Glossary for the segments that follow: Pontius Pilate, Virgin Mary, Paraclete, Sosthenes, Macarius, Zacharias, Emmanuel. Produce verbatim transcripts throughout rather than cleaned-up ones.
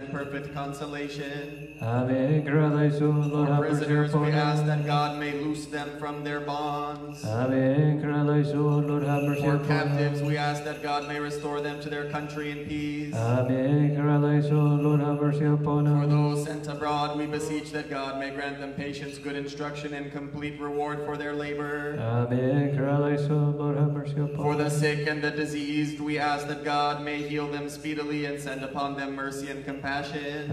In perfect consolation. For prisoners, we ask that God may loose them from their bonds. For captives, we ask that God may restore them to their country in peace. For those sent abroad, we beseech that God may grant them patience, good instruction, and complete reward for their labor. For the sick and the diseased, we ask that God may heal them speedily and send upon them mercy and compassion. Passion.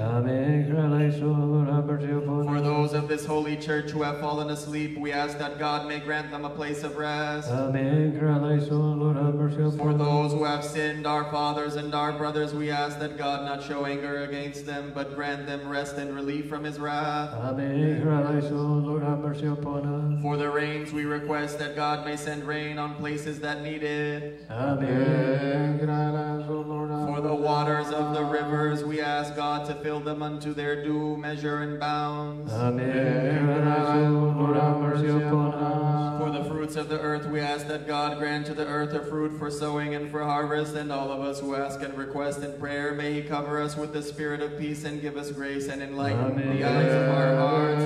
For those of this holy church who have fallen asleep, we ask that God may grant them a place of rest. For those who have sinned, our fathers and our brothers, we ask that God not show anger against them, but grant them rest and relief from his wrath. For the rains, we request that God may send rain on places that need it. For the waters of the rivers, we ask God to fill them unto their due measure and bounds. For the fruits of the earth, we ask that God grant to the earth a fruit for sowing and for harvest, and all of us who ask and request in prayer, may he cover us with the spirit of peace and give us grace and enlighten Amen. The eyes of our hearts.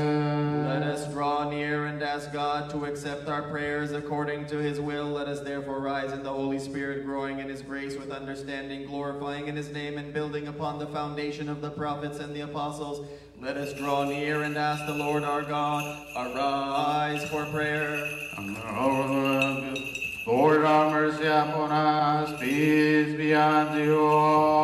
Let us draw near and ask God to accept our prayers according to his will. Let us therefore rise in the Holy Spirit, growing in his grace with understanding, glorifying in his name, and building upon the foundation of the prophets and the apostles. Let us draw near and ask the Lord our God. Arise for prayer. Lord, have mercy upon us. Peace be unto you all.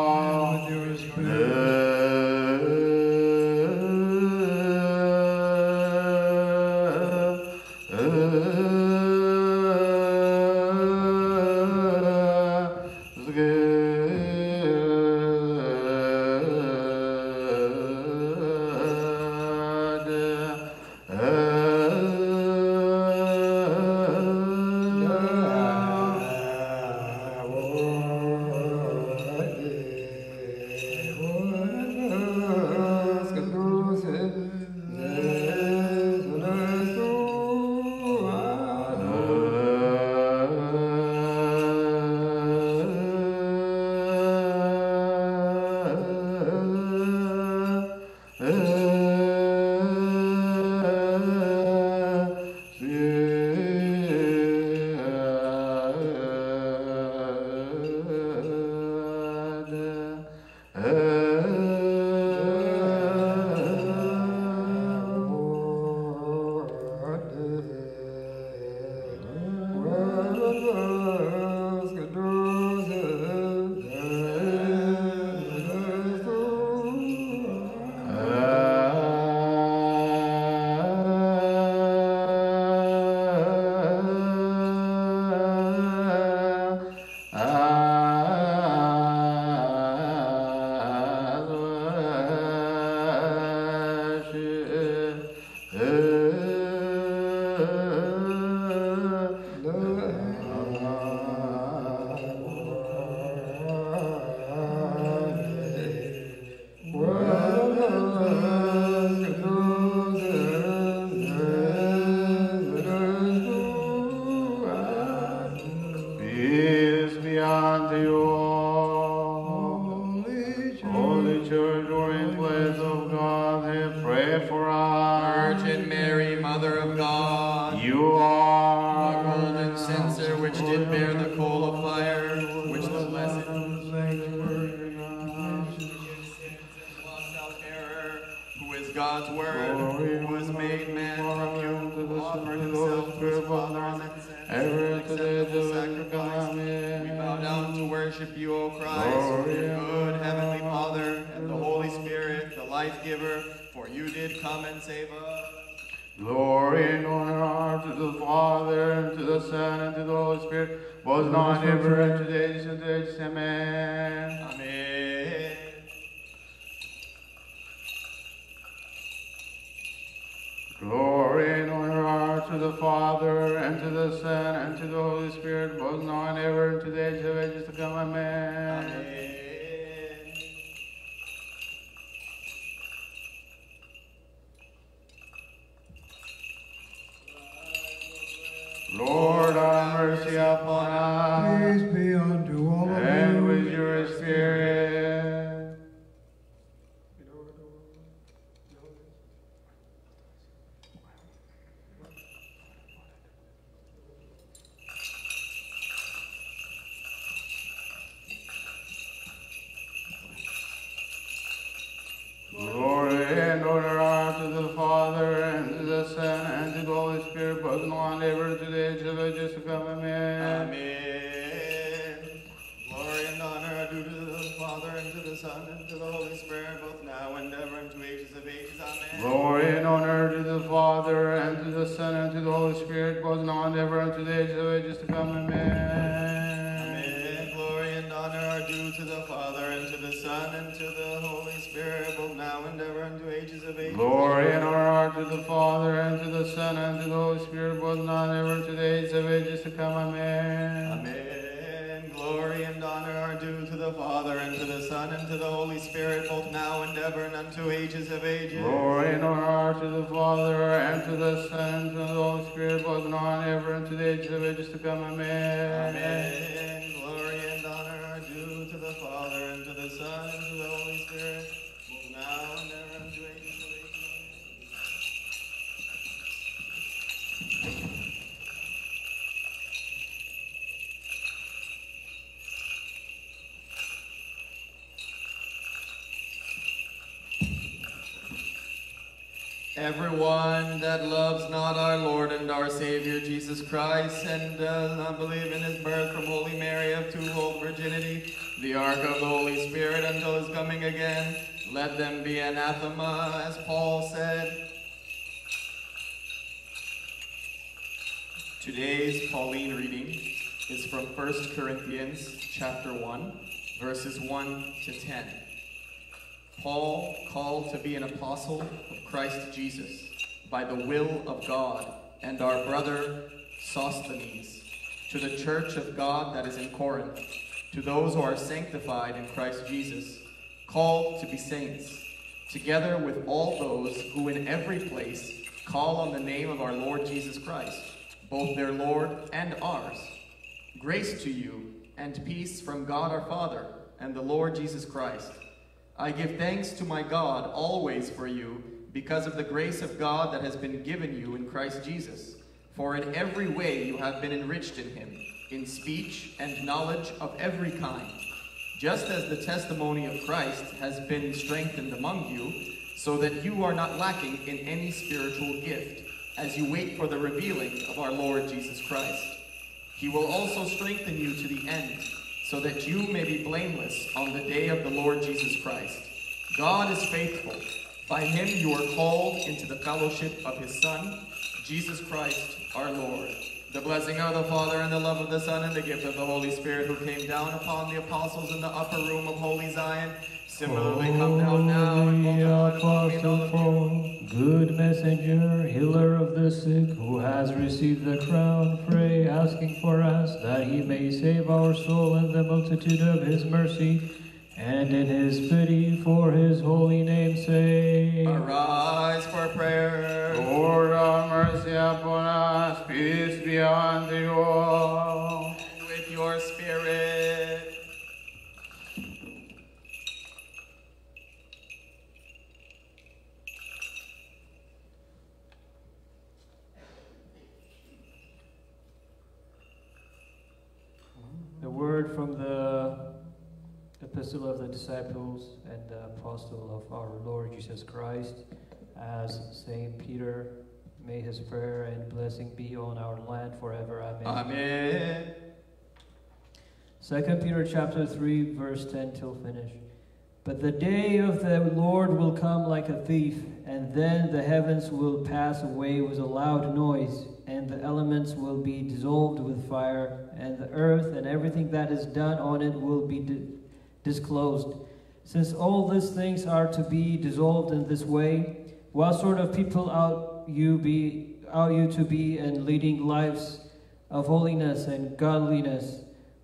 and order our to the Father, and to the Son, and to the Holy Spirit, both and one ever to the age of ages to come. Amen. Amen. Glory and honor due to the Father, and to the Son, and to the Holy Spirit, both now and ever and to ages of ages. Amen. Glory and honor to the Father, and to the Son, and to the Holy Spirit, both now and ever and to the ages of ages to come. Amen. Due to the Father, and to the Son, and to the Holy Spirit, both now and ever, and to ages of ages. Glory and honor to the Father, and to the Son, and to the Holy Spirit, both now and ever, and to the ages of ages to come. Amen. Amen. Glory and honor are due to the Father, and to the Son, and to the Holy Spirit, both now and ever, and unto ages of ages. Glory and honor to the Father, and to the Son, and to the Holy Spirit, both now and ever, and to the ages of ages to come. Amen. Amen. Glory and honor are due to the Father, and to the Son, and to the Holy Spirit, both now and ever, and to ages of ages. Everyone that loves not our Lord and our Savior Jesus Christ, and does not believe in his birth from Holy Mary of twofold virginity, the ark of the Holy Spirit until his coming again, let them be anathema, as Paul said. Today's Pauline reading is from First Corinthians chapter one, verses one to ten. Paul, called to be an apostle of Christ Jesus by the will of God, and our brother Sosthenes, to the church of God that is in Corinth, to those who are sanctified in Christ Jesus, called to be saints, together with all those who in every place call on the name of our Lord Jesus Christ, both their Lord and ours. Grace to you and peace from God our Father and the Lord Jesus Christ. I give thanks to my God always for you, because of the grace of God that has been given you in Christ Jesus. For in every way you have been enriched in him, in speech and knowledge of every kind. Just as the testimony of Christ has been strengthened among you, so that you are not lacking in any spiritual gift, as you wait for the revealing of our Lord Jesus Christ. He will also strengthen you to the end, so that you may be blameless on the day of the Lord Jesus Christ. God is faithful. By him you are called into the fellowship of his Son, Jesus Christ, our Lord. The blessing of the Father, and the love of the Son, and the gift of the Holy Spirit, who came down upon the apostles in the upper room of Holy Zion, similarly come down now and will down upon me all of you. Good messenger, healer of the sick, who has received the crown, pray, asking for us, that he may save our soul in the multitude of his mercy, and in his pity for his holy name's sake. Arise for prayer. Lord, have mercy upon us. Peace be unto you. And with your spirit. The word from the Epistle of the Disciples and the Apostle of our Lord Jesus Christ, as Saint Peter, may his prayer and blessing be on our land forever. Amen. Amen. Second Peter chapter three, verse ten till finish. But the day of the Lord will come like a thief, and then the heavens will pass away with a loud noise, and the elements will be dissolved with fire, and the earth and everything that is done on it will be dissolved. disclosed. Since all these things are to be dissolved in this way, what sort of people ought you be ought you to be in leading lives of holiness and godliness,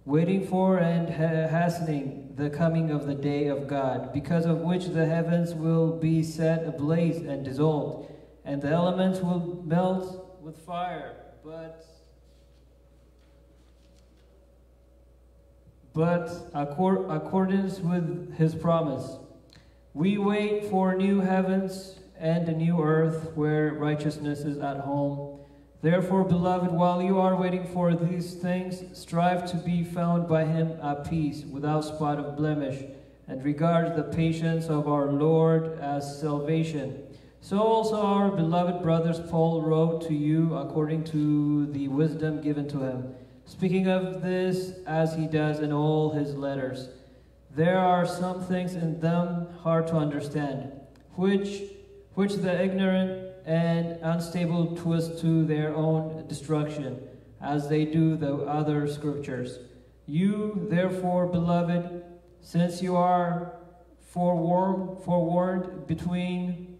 waiting for and ha hastening the coming of the day of God, because of which the heavens will be set ablaze and dissolved, and the elements will melt with fire. But But accord, accordance with his promise, we wait for new heavens and a new earth where righteousness is at home. Therefore, beloved, while you are waiting for these things, strive to be found by him at peace, without spot or blemish, and regards the patience of our Lord as salvation. So also our beloved brothers Paul wrote to you according to the wisdom given to him, speaking of this as he does in all his letters. There are some things in them hard to understand, which, which the ignorant and unstable twist to their own destruction, as they do the other scriptures. You, therefore, beloved, since you are forewarned, forewarned between,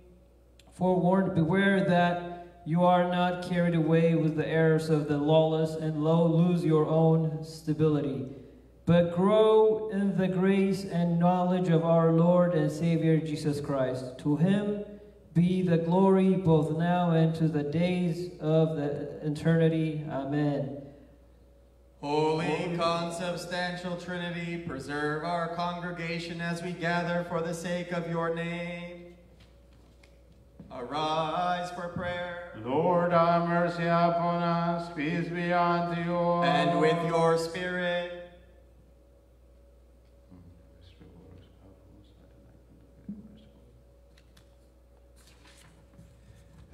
forewarned, beware that you are not carried away with the errors of the lawless and lo, lose your own stability, but grow in the grace and knowledge of our Lord and Savior Jesus Christ. To him be the glory both now and to the days of the eternity. Amen. Holy consubstantial Trinity, preserve our congregation as we gather for the sake of your name. Arise for prayer. Lord, have mercy upon us. Peace be unto you. And with your spirit.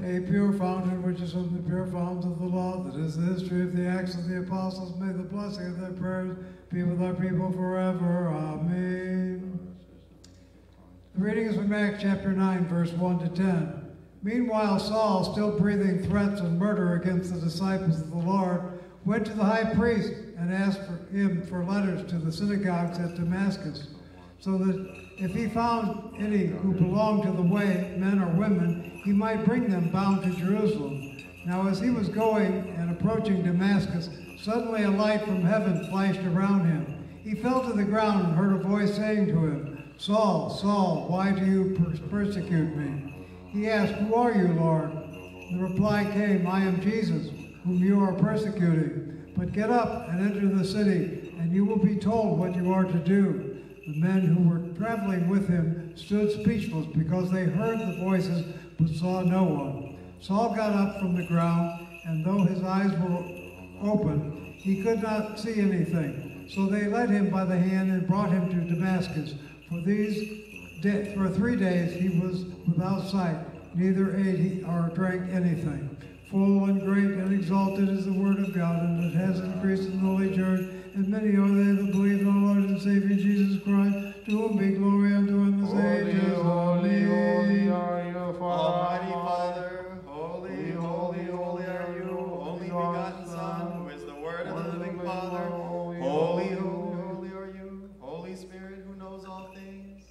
A pure fountain, which is from the pure fountains of the law, that is the history of the acts of the apostles, may the blessing of their prayers be with our people forever. Amen. The reading is from Acts chapter nine, verse one to ten. Meanwhile, Saul, still breathing threats and murder against the disciples of the Lord, went to the high priest and asked for him for letters to the synagogues at Damascus, so that if he found any who belonged to the way, men or women, he might bring them bound to Jerusalem. Now as he was going and approaching Damascus, suddenly a light from heaven flashed around him. He fell to the ground and heard a voice saying to him, "Saul, Saul, why do you per persecute me?" He asked, "Who are you, Lord?" The reply came, "I am Jesus, whom you are persecuting. But get up and enter the city, and you will be told what you are to do." The men who were traveling with him stood speechless because they heard the voices but saw no one. Saul got up from the ground, and though his eyes were open, he could not see anything. So they led him by the hand and brought him to Damascus. For these for three days he was without sight, neither ate he or drank anything. Full and great and exalted is the word of God, and it has increased in the Holy Church. And many are they that believe in our Lord and Savior Jesus Christ, to whom be glory unto in this age. Holy, holy, holy are you, Father. Almighty Father, holy, holy, holy are you, only begotten Son, who is the Word of the living Father. Holy, holy, holy are you, Holy Spirit, who knows all things.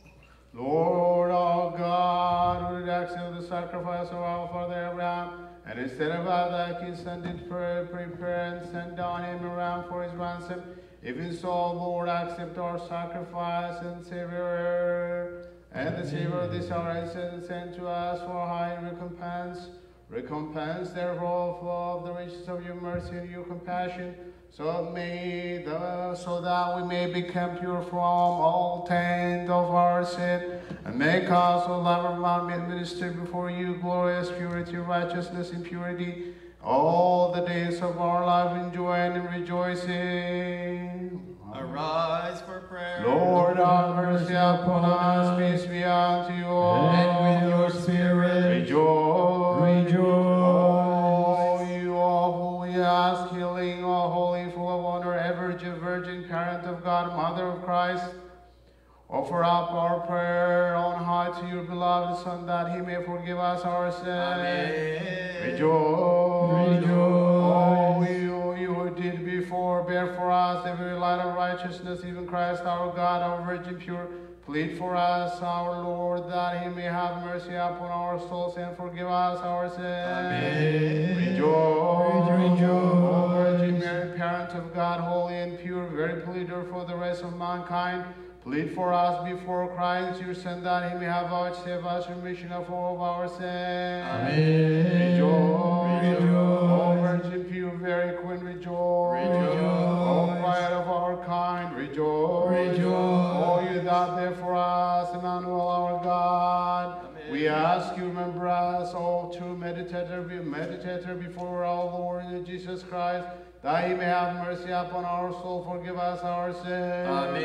Lord, our God, who did accept the sacrifice of our Father Abraham, and instead of other kids and did prayer, prepare and send down him around for his ransom, even so, Lord, accept our sacrifice and Savior, and the Savior of this hour, and send to us for high recompense. Recompense, therefore, for the riches of your mercy and your compassion, so, may the, so that we may become pure from all taint of our sin, and make us, O loving one, administer before you glorious purity, righteousness, and purity, all the days of our life in joy and rejoicing. Arise for prayer. Lord, have mercy upon us, peace be unto you, and with your spirit, rejoice. Rejoice. Ask healing, O holy, full of honor, ever virgin, parent of God, Mother of Christ, offer up our prayer on high to your beloved Son, that he may forgive us our sins. Amen. Rejoice, rejoice. O you, you who did before bear for us every light of righteousness, even Christ our God, our Virgin pure, plead for us, our Lord, that he may have mercy upon our souls and forgive us our sins. Amen. Rejoice, rejoice. O Virgin Mary, parent of God, holy and pure, very pleader for the rest of mankind, plead for us before Christ, your Son, that he may have vouchsafed us remission of all of our sins. Amen. Rejoice, rejoice. O Virgin pure, very queen, rejoice. Rejoice. O pride of our kind, rejoice. Rejoice. God, there for us, Emmanuel, our God. Amen. We ask you, remember us all to meditator, be meditator before our Lord Jesus Christ, That he may have mercy upon our soul, forgive us our sins. Amen.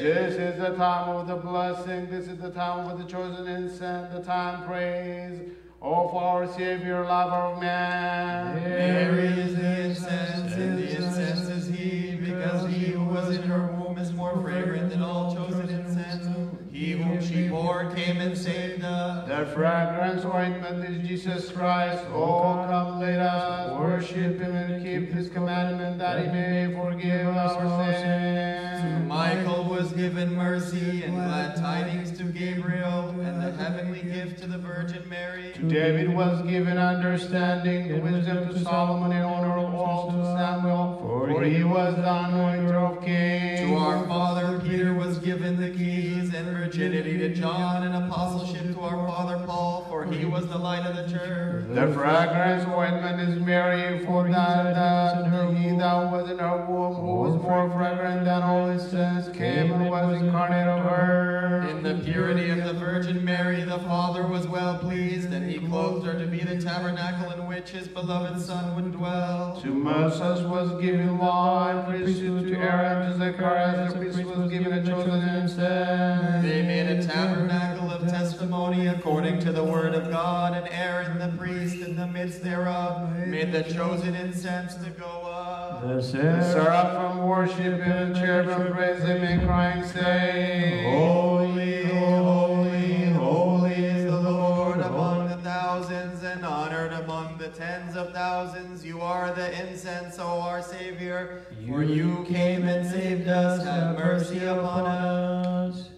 This is the time of the blessing. This is the time of the chosen incense, the time praise of our Savior, lover of man. Mary is the incense, and the incense is he, because he who was in her womb is more fragrant than all chosen incense. He whom she bore came and saved us. The fragrance ointment is Jesus Christ. Oh, come, let us worship him and keep his commandment, that he may forgive our sins. To Michael was given mercy and glad tidings to Gabriel, and the heavenly gift to the Virgin Mary. To David was given understanding, wisdom to Solomon, and honor of all to Samuel, for he was the anointer of kings. To our father Peter was given the keys, and virginity to John, and apostleship to our father Paul, for he was the light of the church. The fragrance ointment is Mary, for that, that he that was in her womb, who was more fragrant than all his sins, came and was incarnate of her. In the purity of the Virgin Mary, the Father was well pleased, and he clothed her to be the tabernacle in which his beloved Son would dwell. To Moses was given law and priesthood, to Aaron, to Zacharias, the priest was given a chosen incense. They made a tabernacle of testimony according to the word of God, and Aaron the priest in the midst thereof made the chosen incense to go up. The seraphim worship him, and cherubim praise him, and crying say, Holy, holy, holy is the Lord among the thousands, and honored among the tens of thousands. You are the incense, O our Savior, for you came and saved us. Have mercy upon us.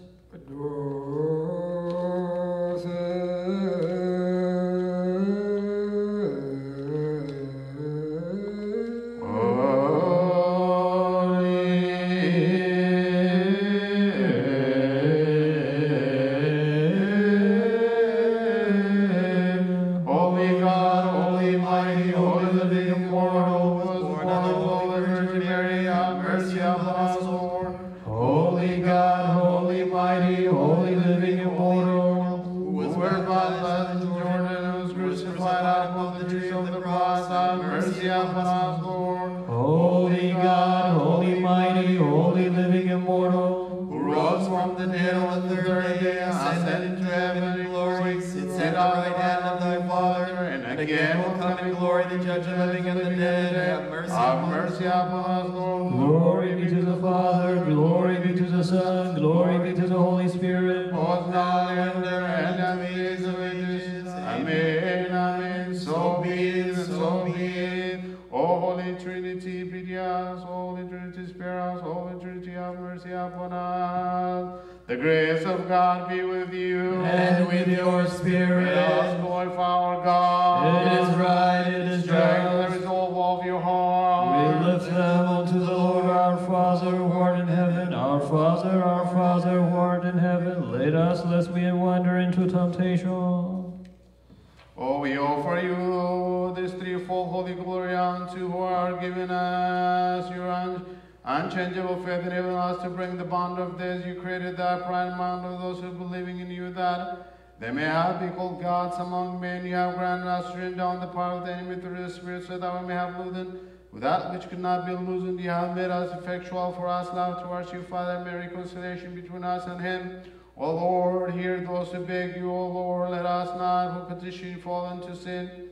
Among men you have granted us to rend down the power of the enemy through the Spirit, so that we may have loosened with that which could not be loosened. You have made us effectual for us love towards you, Father, and may reconciliation between us and him. O Lord, hear those who beg you. O Lord, let us not who petition you fall into sin,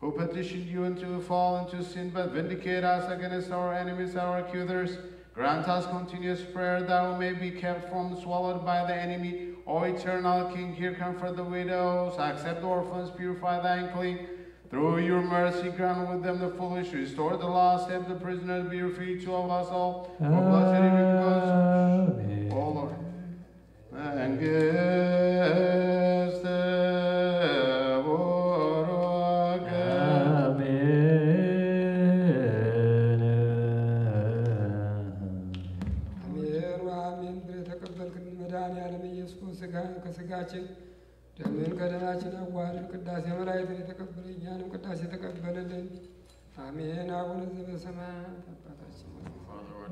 who petition you into fall into sin, but vindicate us against our enemies, our accusers. Grant us continuous prayer, that we may be kept from swallowed by the enemy. O eternal King, here comfort the widows, accept the orphans, purify the unclean. Through your mercy, grant with them the foolish, restore the lost, save the prisoners, be free to all us all. For blessed is your O Lord. And Amen. ከደናችን አዋህድ ቅዳሴ መላእክት የተቀበለ እኛንም ቅዳሴ ተቀበለልን አሜን አቡነ ዘበሰማያት አባታችን ሆይ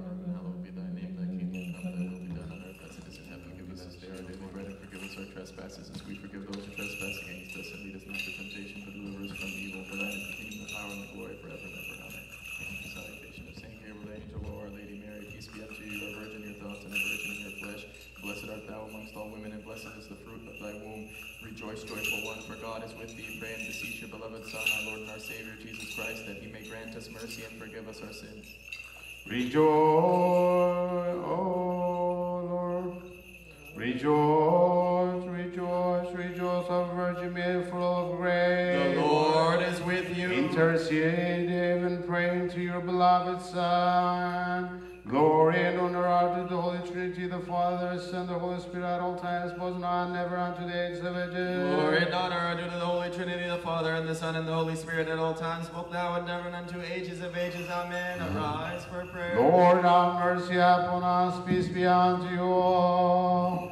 Rejoice, joyful one, for God is with thee. Pray and beseech your beloved Son, our Lord and our Savior, Jesus Christ, that he may grant us mercy and forgive us our sins. Rejoice, O Lord. Rejoice, rejoice, rejoice, O Virgin Mary, full of grace. The Lord is with you. Intercede and praying to your beloved Son. Glory and honor are to the Holy Trinity, the Father, the Son, the Holy Spirit, at all times, both now and ever, unto the age of ages. Glory and honor are due to the Holy Trinity, the Father, and the Son, and the Holy Spirit, at all times, both now and ever, and unto ages of ages. Amen. Arise for prayer. Lord, have mercy upon us. Peace be unto you all.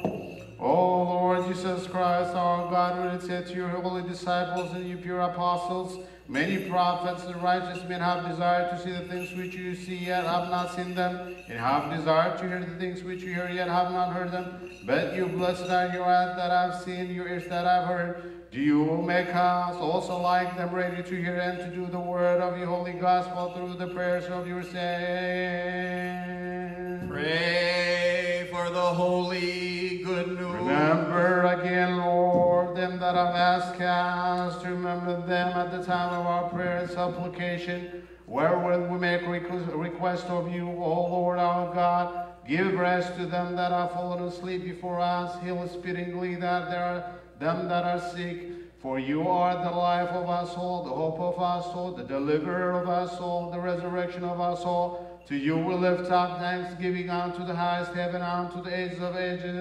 O Lord Jesus Christ, our God, who did say to your holy disciples and you pure apostles, many prophets and righteous men have desired to see the things which you see, yet have not seen them, and have desired to hear the things which you hear, yet have not heard them. But you blessed are your eyes that I have seen, your ears that I have heard. Do you make us also like them, ready to hear and to do the word of your holy gospel through the prayers of your saints? Pray for the holy good news. Remember again, Lord, them that have asked us to remember them at the time of our prayer and supplication, wherewith we make request of you, O Lord our God. Give rest to them that are fallen asleep before us. Heal speedily that there are them that are sick. For you are the life of our soul, the hope of our soul, the deliverer of our soul, the resurrection of our soul. To you we lift up thanksgiving unto the highest heaven, unto the ages of ages.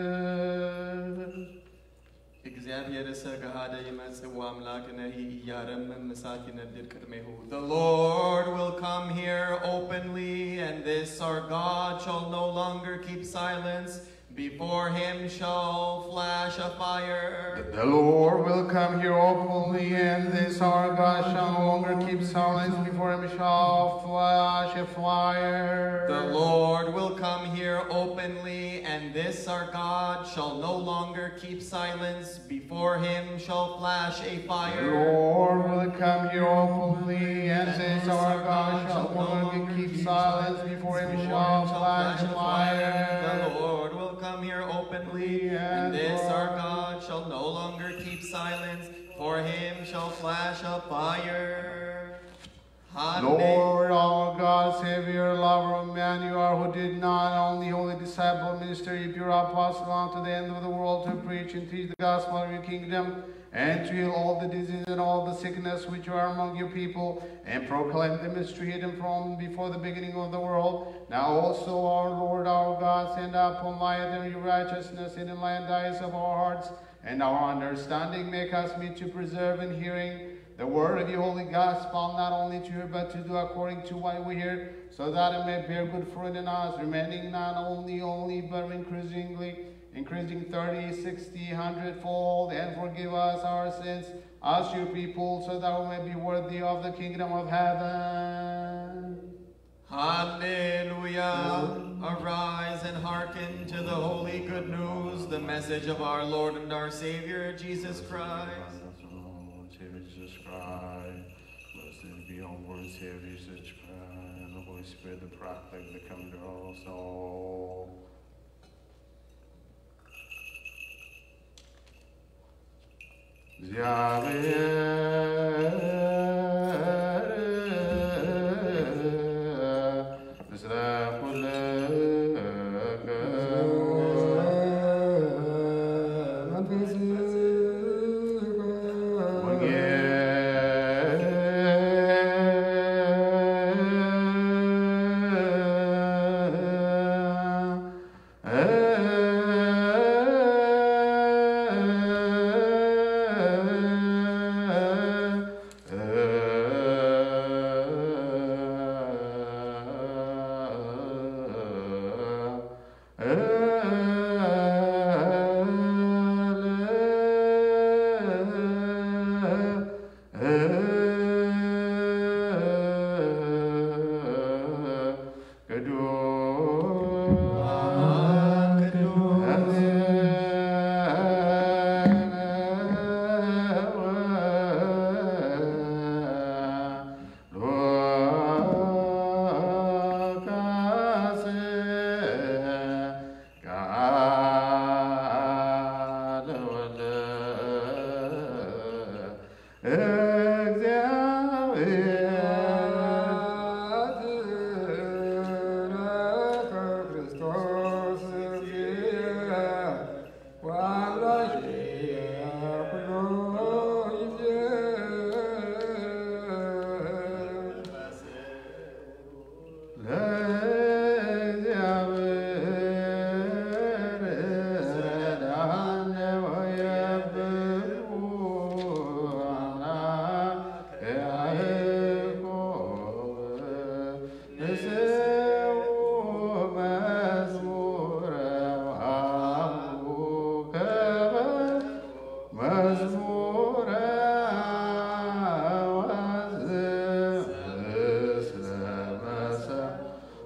The Lord will come here openly, and this our God shall no longer keep silence. Before him shall flash a fire. The Lord will come here openly, and this our God shall no longer keep silence. Before him shall flash a fire. The Lord will come here openly, and this our God shall no longer keep silence. Before him shall flash a fire. The Lord will come here openly, and this our God shall no longer keep silence. Before him shall flash a fire. The Lord will come here openly, and this our God shall no longer keep silence. For him shall flash a fire. Lord, our God, Savior, lover of man, you are who did not only holy disciple, minister, you pure apostle unto the end of the world to preach and teach the gospel of your kingdom, and to heal all the disease and all the sickness which are among your people, and proclaim the mystery hidden from before the beginning of the world. Now also, our Lord, our God, send upon light and your righteousness in the light eyes of our hearts and our understanding. Make us meet to preserve in hearing the word of your holy gospel, not only to hear, but to do according to what we hear, so that it may bear good fruit in us, remaining not only, only, but increasingly, increasing thirty, sixty, one hundredfold, and forgive us our sins, us your people, so that we may be worthy of the kingdom of heaven. Hallelujah. Arise and hearken to the holy good news, the message of our Lord and our Savior, Jesus Christ. Jesus Christ, blessed be our Lord and Savior, Jesus Christ, and the Holy Spirit, the Paraclete, the Comforter also.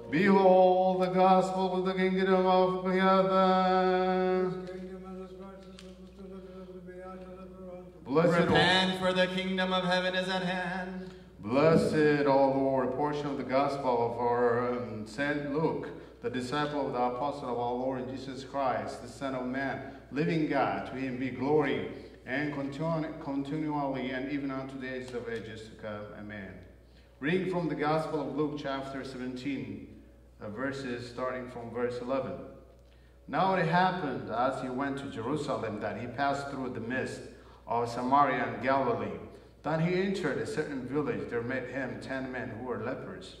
Behold the gospel of the kingdom of heaven. Repent, for the kingdom of heaven is at hand. Blessed, O Lord, portion of the gospel of our um, Saint Luke, the disciple of the apostle of our Lord Jesus Christ, the Son of Man, living God. To him be glory and continu continually and even unto the ages of ages to come. Amen. Reading from the Gospel of Luke chapter seventeen, uh, verses starting from verse eleven. Now it happened as he went to Jerusalem that he passed through the midst of Samaria and Galilee. Then he entered a certain village. There met him ten men who were lepers,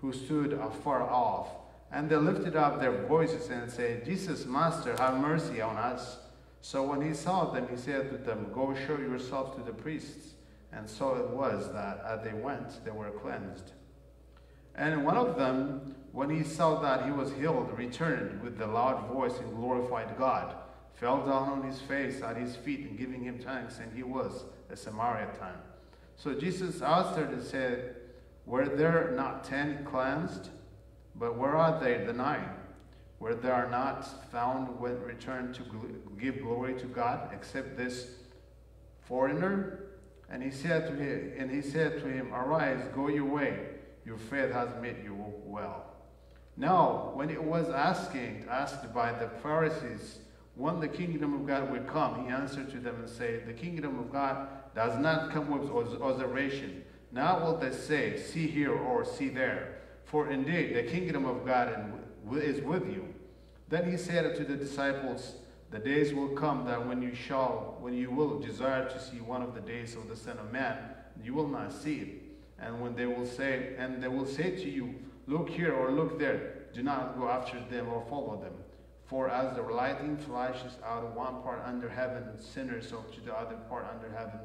who stood afar off. And they lifted up their voices and said, "Jesus, Master, have mercy on us." So when he saw them, he said to them, "Go show yourself to the priests." And so it was that as they went, they were cleansed. And one of them, when he saw that he was healed, returned with a loud voice and glorified God, fell down on his face at his feet and giving him thanks, and he was a Samaritan. So Jesus answered and said, "Were there not ten cleansed? But where are they, the nine? Where they are not found when returned to give glory to God, except this foreigner?" And he said to him, and he said to him, "Arise, go your way, your faith has made you well." Now, when it was asking, asked by the Pharisees, when the kingdom of God would come, he answered to them and said, "The kingdom of God does not come with observation. Now will they say, 'See here,' or 'See there,' for indeed the kingdom of God is with you." Then he said to the disciples, "The days will come that when you shall, when you will desire to see one of the days of the Son of Man, you will not see it. And when they will say, and they will say to you, 'Look here,' or 'Look there,' do not go after them or follow them. For as the lightning flashes out of one part under heaven and sinners so to the other part under heaven,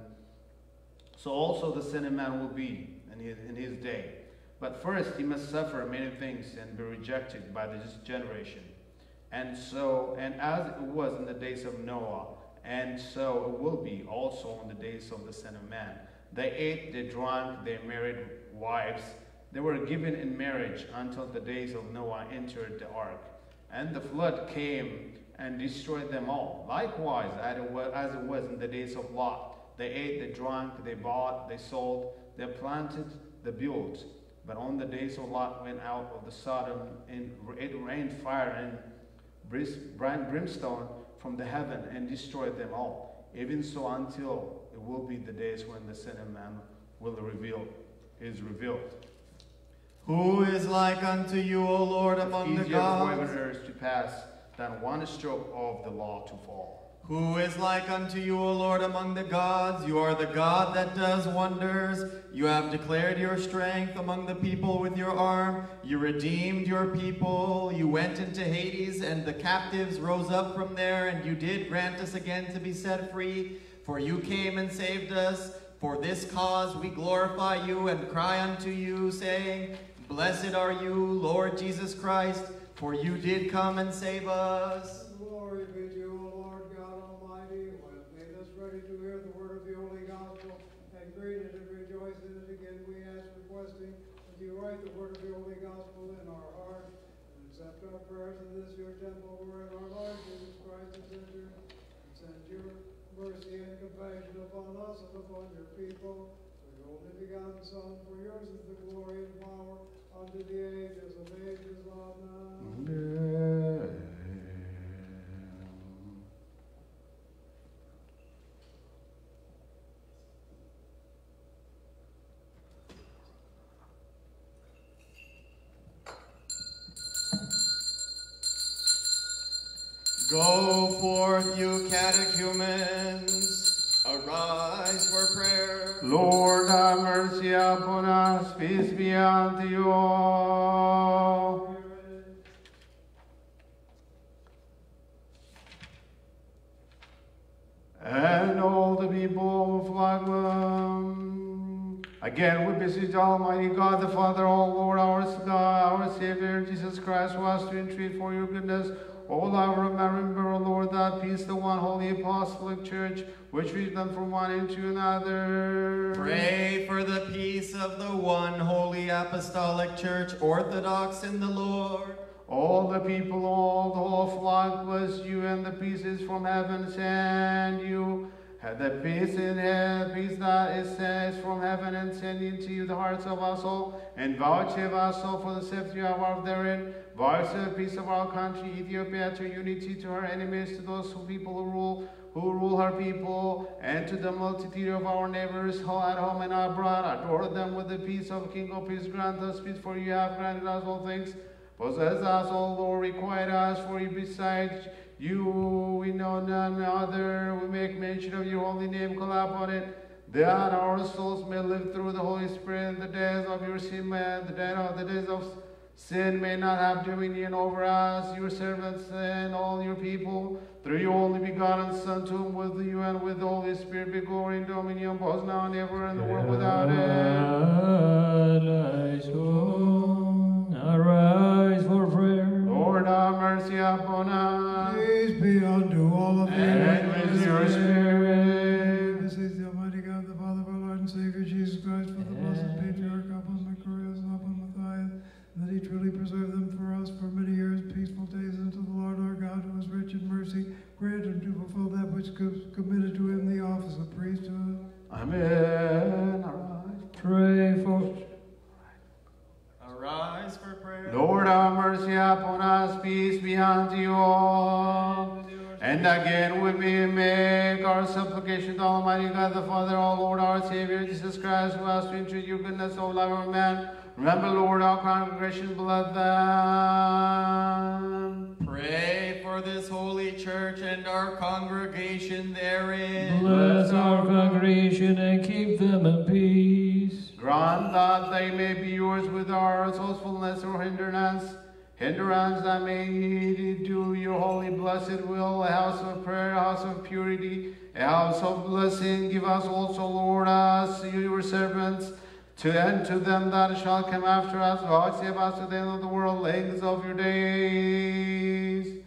so also the Son of Man will be in his, in his day. But first he must suffer many things and be rejected by this generation. And so, and as it was in the days of Noah, and so it will be also in the days of the Son of Man. They ate, they drank, they married wives. They were given in marriage until the days of Noah entered the ark. And the flood came and destroyed them all. Likewise, as it was, as it was in the days of Lot, they ate, they drank, they bought, they sold, they planted, they built. But on the days of Lot went out of the Sodom, and it rained fire and brimstone from the heaven and destroyed them all. Even so, until it will be the days when the Son of Man will reveal is revealed. Who is like unto you, O Lord, among the gods? It's easier for heaven and earth to pass than one stroke of the law to fall. Who is like unto you, O Lord, among the gods? You are the God that does wonders. You have declared your strength among the people with your arm. You redeemed your people. You went into Hades, and the captives rose up from there, and you did grant us again to be set free. For you came and saved us. For this cause we glorify you and cry unto you, saying, Blessed are you, Lord Jesus Christ, for you did come and save us. Glory be to you. For yours is the glory and power unto the ages of ages. Amen. Go forth, you catechumens, arise for prayer. Lord, have mercy upon us, peace be unto you all. And all the people flock them. Again, we beseech Almighty God, the Father, all Lord, our God, our Savior, Jesus Christ, who has to entreat for your goodness, O our remember, O Lord, that peace, the one holy apostolic church, which we them from one into another. Pray for the peace of the one holy apostolic church, orthodox in the Lord. All the people, all the whole flock bless you, and the peace is from heaven send you. Have the peace in heaven, peace that is sent from heaven, and send into you the hearts of us all, and vouchsafe us all for the safety of our therein. Vouchsafe peace of our country, Ethiopia, to unity, to her enemies, to those who people who rule, who rule her people, and to the multitude of our neighbors, who at home and abroad, adore them with the peace of King of Peace. Grant us peace, for you have granted us all things. Possess us, O Lord, requite us, for you besides you we know none other. We make mention of your holy name, call upon it, that our souls may live through the Holy Spirit. The days of your sin, the days of the days of sin may not have dominion over us, your servants and all your people. Through your only begotten Son, to whom with you and with the Holy Spirit be glory and dominion, both now and ever, in the world without end. Arise for prayer. Lord, have mercy upon us. Peace be unto all of you. And with your spirit. This is the Almighty God, the Father of our Lord and Savior, Jesus Christ, for the blessed patriarch, Apostles Macarius and Apostles Matthias, and that he truly preserved them for us for many years, peaceful days, until the Lord our God, who is rich in mercy, grant him to fulfill that which was committed to him, the office of priesthood. Amen. Arise. Pray for Rise for prayer. Lord, have mercy upon us, peace be unto you all. And again we may make our supplication to Almighty God, the Father, our Lord, our Savior, Jesus Christ, who has to entreat your goodness, O love of man. Remember, Lord, our congregation, bless them. Pray for this holy church and our congregation therein. Bless our congregation and keep them in peace. Grant that they may be yours with our soulfulness or hindrance, hindrance that may do your holy blessed will, a house of prayer, a house of purity, a house of blessing. Give us also, Lord, us, your servants, to end to them that shall come after us. Vouchsafe us to the end of the world, length of your days.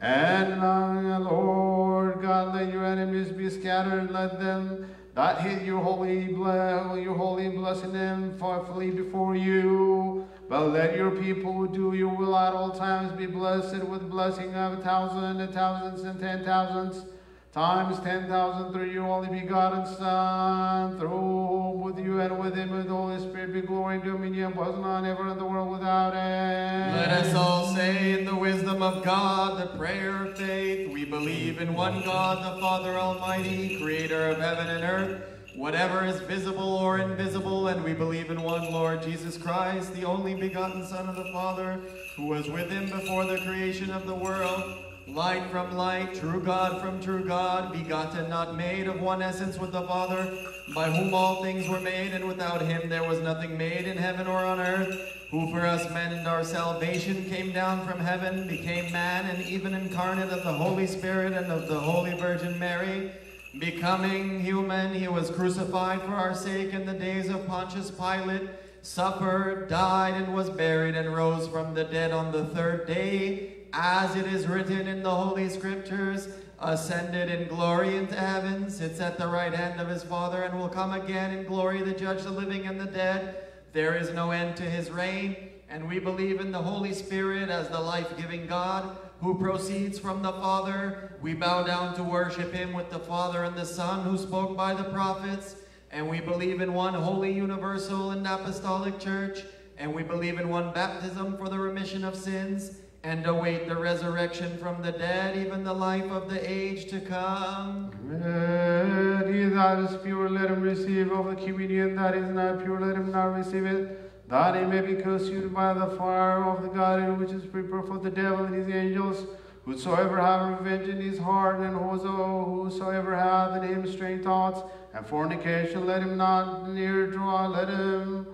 And uh, Lord God, let your enemies be scattered, let them that hid your holy, your holy blessing and flee before you. But let your people who do your will at all times be blessed with blessing of a thousand, a thousands, and ten thousands, times ten thousand through your only begotten Son, through whom with you and with him and the Holy Spirit be glory and dominion, both now and ever in the world without end. Let us all say in the wisdom of God the prayer of faith. We believe in one God, the Father Almighty, creator of heaven and earth, whatever is visible or invisible, and we believe in one Lord Jesus Christ, the only begotten Son of the Father, who was with him before the creation of the world, light from light, true God from true God, begotten, not made, of one essence with the Father, by whom all things were made, and without him there was nothing made in heaven or on earth, who for us men and our salvation came down from heaven, became man, and even incarnate of the Holy Spirit and of the Holy Virgin Mary. Becoming human, he was crucified for our sake in the days of Pontius Pilate, suffered, died, and was buried, and rose from the dead on the third day, as it is written in the Holy Scriptures, ascended in glory into heaven, sits at the right hand of his Father, and will come again in glory to judge the living and the dead. There is no end to his reign, and we believe in the Holy Spirit as the life-giving God, who proceeds from the Father. We bow down to worship him with the Father and the Son, who spoke by the prophets, and we believe in one holy, universal, and apostolic church, and we believe in one baptism for the remission of sins, and await the resurrection from the dead, even the life of the age to come. Amen. He that is pure, let him receive of the communion. That is not pure, let him not receive it, that he may be consumed by the fire of the God, which is prepared for the devil and his angels. Whosoever hath revenge in his heart, and whosoever hath in him strange thoughts and fornication, let him not near draw, let him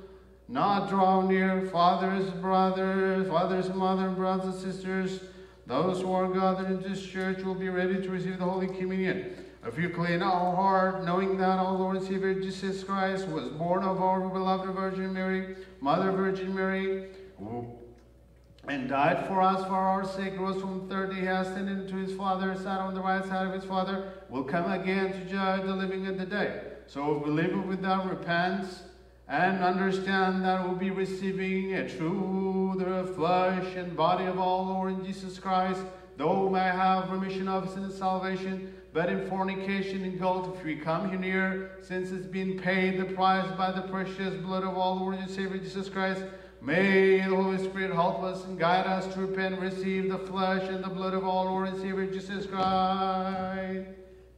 not draw near. Fathers, brothers, fathers, mother, brothers, sisters, those who are gathered in this church will be ready to receive the Holy Communion. If you clean our heart, knowing that our Lord and Savior Jesus Christ was born of our beloved Virgin Mary, Mother Virgin Mary, who and died for us for our sake, rose from the dead, he ascended to his Father, sat on the right side of his Father, will come again to judge the living and the dead. So if believers without repentance and understand that we'll be receiving a true the flesh and body of our Lord Jesus Christ, though we may have remission of sin and salvation, but in fornication and guilt, if we come here near, since it's been paid the price by the precious blood of our Lord and Savior Jesus Christ, may the Holy Spirit help us and guide us to repent and receive the flesh and the blood of our Lord and Savior Jesus Christ.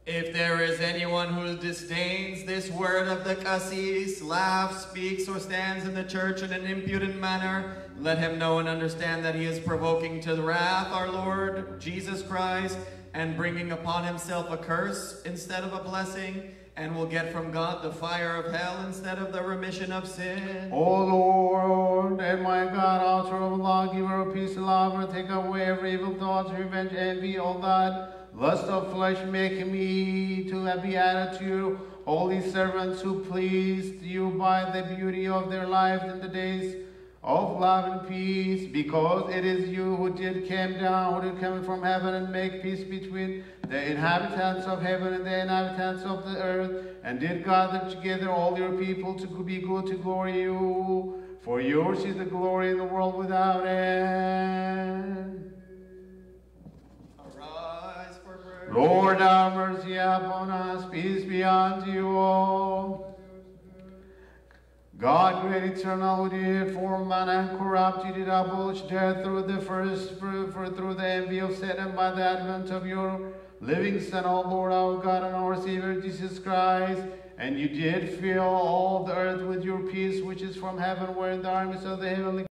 If there is anyone who disdains this word of the Cassis, laughs, speaks, or stands in the church in an impudent manner, let him know and understand that he is provoking to wrath our Lord Jesus Christ and bringing upon himself a curse instead of a blessing, and will get from God the fire of hell instead of the remission of sin. O Lord, and my God, author of law, giver of peace and lover, take away every evil thought, revenge, envy, all that lust of flesh, make me to be added to you, holy servants who pleased you by the beauty of their lives in the days of love and peace, because it is you who did come down, who did come from heaven and make peace between the inhabitants of heaven and the inhabitants of the earth, and did gather together all your people to be good, to glory you. For yours is the glory in the world without end. Arise for mercy. Lord, have mercy upon us. Peace be unto you all. God, great eternal, who did form man and corrupt, you did abolish death through the first, for through the envy of Satan, by the advent of your living Son, O Lord, our God and our Savior, Jesus Christ. And you did fill all the earth with your peace, which is from heaven, where the armies of the heavenly